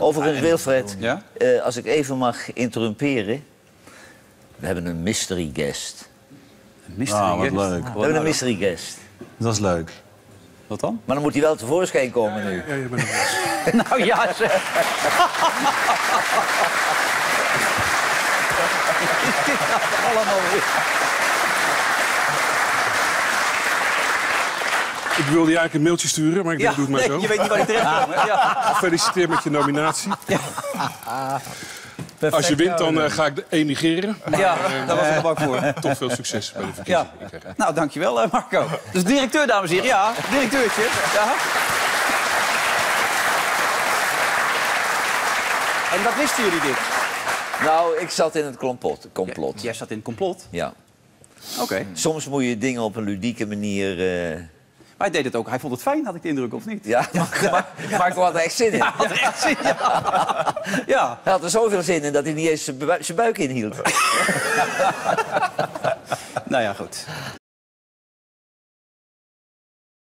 Overigens, Wilfred, ja? Als ik even mag interrumperen. We hebben een mystery guest. Een mystery guest? Wat leuk. We hebben een mystery guest. Dat is leuk. Wat dan? Maar dan moet hij wel tevoorschijn komen nu. Ja, je bent er. Nou ja, zeg. Allemaal weer. Ik wilde je eigenlijk een mailtje sturen, maar ik doe het maar zo. Je weet niet waar je terecht komt. Gefeliciteerd met je nominatie. Als je wint, dan ga ik emigreren. Daar was ik bang voor. Toch veel succes bij de verkiezingen. Nou, dankjewel, Marco. Dus directeur, dames en heren. Ja, directeurtje. Ja. En wat wisten jullie dit? Nou, ik zat in het complot. Jij zat in het complot? Ja. Oké. Soms moet je dingen op een ludieke manier... Maar hij deed het ook. Hij vond het fijn, had ik de indruk, of niet? Ja, maar ik had er echt zin in. Hij had er echt zin in, Hij had er zoveel zin in dat hij niet eens zijn buik inhield. Nou ja, goed.